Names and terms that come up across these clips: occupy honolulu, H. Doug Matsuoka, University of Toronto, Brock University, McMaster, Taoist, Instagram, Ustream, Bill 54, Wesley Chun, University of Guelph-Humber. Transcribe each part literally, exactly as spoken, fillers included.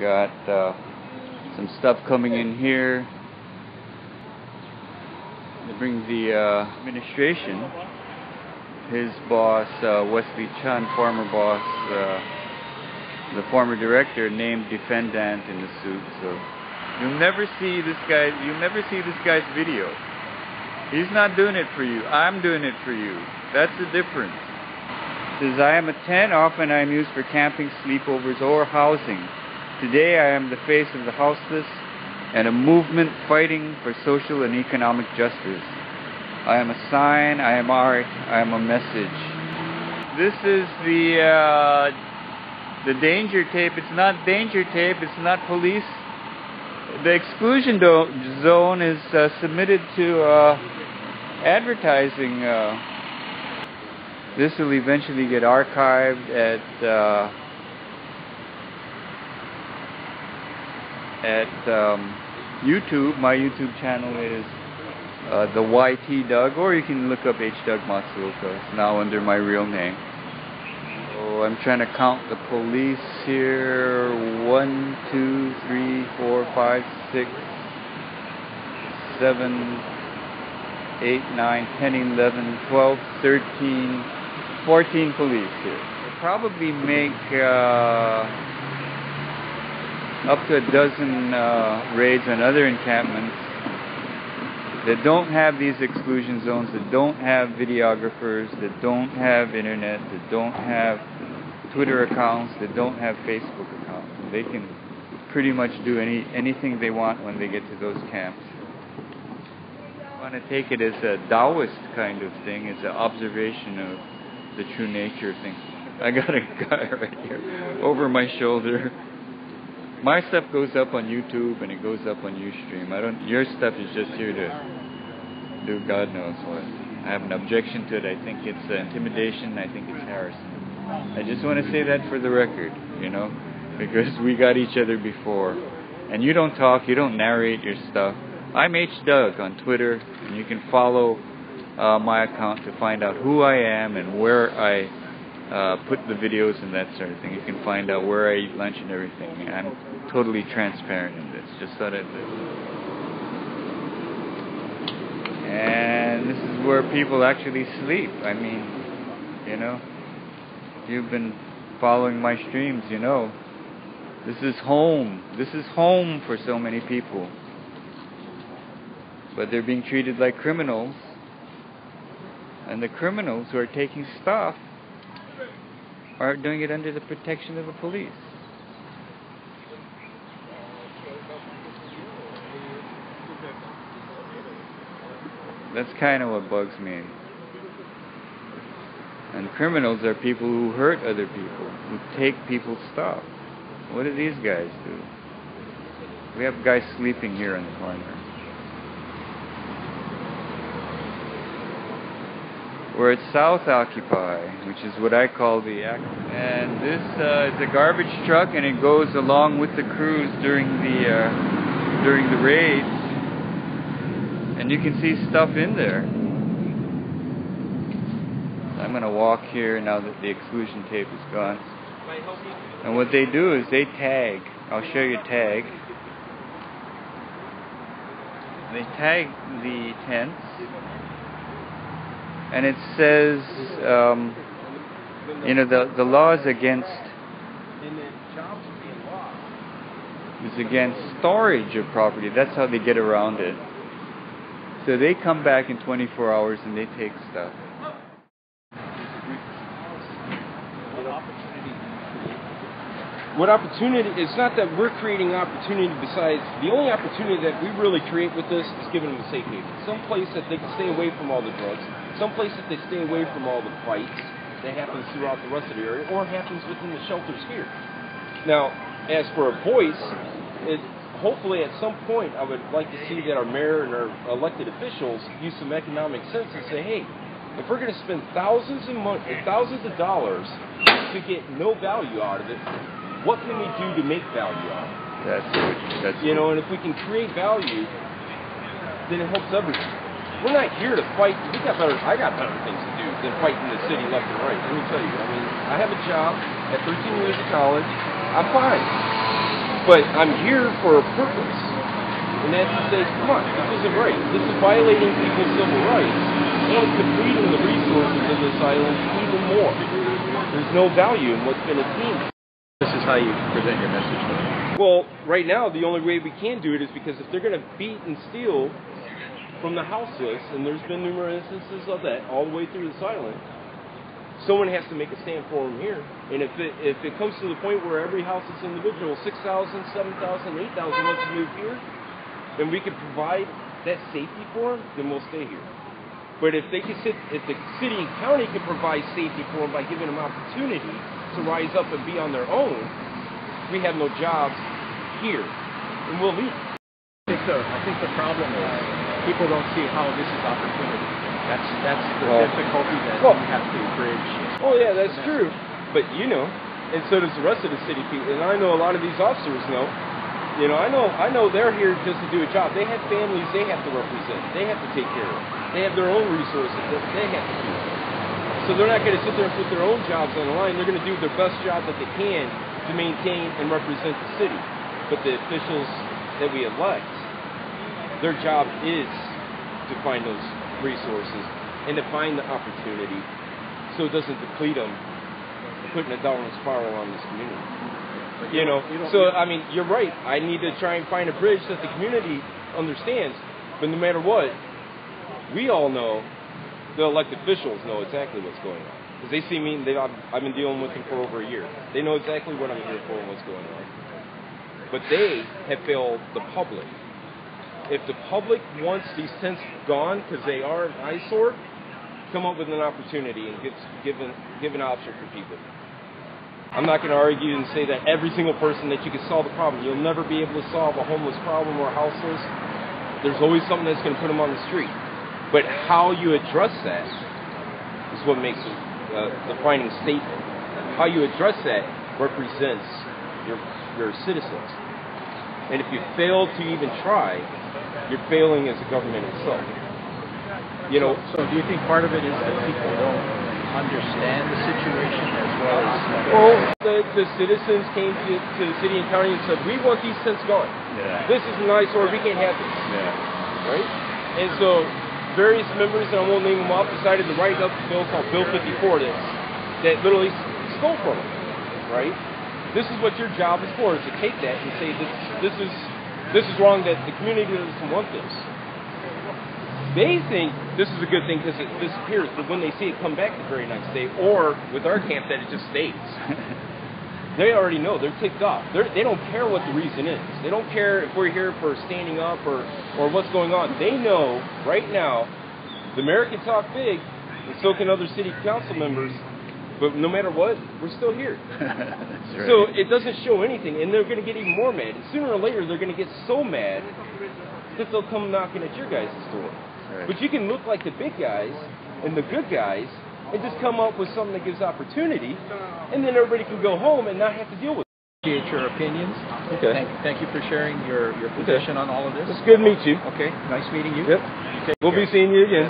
got uh, some stuff coming in here. They bring the uh, administration. His boss, uh, Wesley Chun, former boss, uh, the former director, named defendant in the suit. So you'll never see this guy. You'll never see this guy's video. He's not doing it for you. I'm doing it for you. That's the difference. It says, I am a tent. Often I am used for camping, sleepovers, or housing. Today I am the face of the houseless and a movement fighting for social and economic justice. I am a sign. I am art. I am a message. This is the uh, the danger tape. It's not danger tape. It's not police. The exclusion zone is uh, submitted to uh, advertising. Uh, this will eventually get archived at uh, at um, YouTube. My YouTube channel is uh, the Y T Doug, or you can look up H. Doug Matsuoka. It's now under my real name. I'm trying to count the police here. One, two, three, four, five, six, seven, eight, nine, ten, eleven, twelve, thirteen, fourteen police here. They probably make uh, up to a dozen uh, raids on other encampments that don't have these exclusion zones, that don't have videographers, that don't have internet, that don't have Twitter accounts, that don't have Facebook accounts. They can pretty much do any anything they want when they get to those camps. I want to take it as a Taoist kind of thing, as an observation of the true nature thing. I got a guy right here over my shoulder. My stuff goes up on YouTube and it goes up on Ustream. I don't. Your stuff is just here to do God knows what. I have an objection to it. I think it's uh, intimidation. I think it's harassment. I just want to say that for the record, you know, because we got each other before. And you don't talk, you don't narrate your stuff. I'm H. Doug on Twitter, and you can follow uh, my account to find out who I am and where I uh, put the videos and that sort of thing. You can find out where I eat lunch and everything. And I'm totally transparent in this, just so that. And this is where people actually sleep. I mean, you know. You've been following my streams, you know. This is home. This is home for so many people. But they're being treated like criminals. And the criminals who are taking stuff are doing it under the protection of the police. That's kind of what bugs me. And criminals are people who hurt other people, who take people's stuff. What do these guys do? We have guys sleeping here in the corner. We're at South Occupy, which is what I call the act. And this uh, is a garbage truck, and it goes along with the crews during the uh, during the raids. And you can see stuff in there. I'm going to walk here now that the exclusion tape is gone. And what they do is they tag. I'll show you tag. They tag the tents. And it says, um, you know, the, the law is against, is against storage of property. That's how they get around it. So they come back in twenty-four hours and they take stuff. What opportunity, it's not that we're creating opportunity besides, the only opportunity that we really create with this is giving them a safe haven. Some place that they can stay away from all the drugs, some place that they stay away from all the fights that happens throughout the rest of the area, or happens within the shelters here. Now, as for a voice, it, hopefully at some point I would like to see that our mayor and our elected officials use some economic sense and say, hey, if we're going to spend thousands and thousands of dollars to get no value out of it, what can we do to make value out of it? That's good. That's you know, and if we can create value, then it helps everyone. We're not here to fight. We got better. I got better things to do than fighting the city left and right. Let me tell you. I mean, I have a job at thirteen years of college. I'm fine. But I'm here for a purpose, and that's to say, come on, this isn't right. This is violating people's civil rights and depleting the resources of this island even more. There's no value in what's been attained. This is how you present your message to them. Well, right now, the only way we can do it is because if they're going to beat and steal from the houseless, and there's been numerous instances of that all the way through this island, someone has to make a stand for them here. And if it, if it comes to the point where every house is individual, six thousand, seven thousand, eight thousand wants to move here, and we can provide that safety for them, then we'll stay here. But if they can sit, if the city and county can provide safety for them by giving them opportunity to rise up and be on their own, we have no jobs here, and we'll leave. I think the, I think the problem is people don't see how this is opportunity. That's, that's the well, difficulty that well, we have to bridge. Oh yeah, that's true. But you know, and so does the rest of the city people. And I know a lot of these officers know. You know, I know I know they're here just to do a job. They have families they have to represent. They have to take care of. They have their own resources that they have to do. So they're not going to sit there and put their own jobs on the line. They're going to do their best job that they can to maintain and represent the city. But the officials that we elect, their job is to find those resources and to find the opportunity so it doesn't deplete them, putting a downward spiral on this community. You know, so I mean, you're right. I need to try and find a bridge that the community understands. But no matter what, we all know, the elected officials know exactly what's going on because they see me. And they, I've, I've been dealing with them for over a year. They know exactly what I'm here for and what's going on. But they have failed the public. If the public wants these tents gone because they are an eyesore, come up with an opportunity and give, give, an, give an option for people. I'm not going to argue and say that every single person that you can solve the problem. You'll never be able to solve a homeless problem or a houseless. There's always something that's going to put them on the street. But how you address that is what makes a uh, defining statement. How you address that represents your, your citizens. And if you fail to even try, you're failing as a government itself. You know. So, so do you think part of it is that people don't understand the situation as well as... Well, the, the citizens came to, to the city and county and said, we want these tents gone. Yeah. This is an eyesore, we can't have this. Yeah. Right? And so various members, and I won't name them off, decided to write up a bill called Bill fifty-four that, that literally stole from them. Right? This is what your job is for, is to take that and say, this, this is... This is wrong that the community doesn't want this. They think this is a good thing because it disappears, but when they see it come back the very next day, or with our camp, that it just stays. They already know. They're ticked off. They're, they don't care what the reason is. They don't care if we're here for standing up or, or what's going on. They know right now the mayor can talk big, and so can other city council members, but no matter what, we're still here. Right. So it doesn't show anything, and they're going to get even more mad. Sooner or later, they're going to get so mad that they'll come knocking at your guys' door. Right. But you can look like the big guys and the good guys and just come up with something that gives opportunity, and then everybody can go home and not have to deal with it. Appreciate your opinions. Okay. Thank, thank you for sharing your, your position okay. on all of this. It's good to meet you. Okay, nice meeting you. Yep. We'll be seeing you again.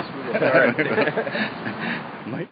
All right.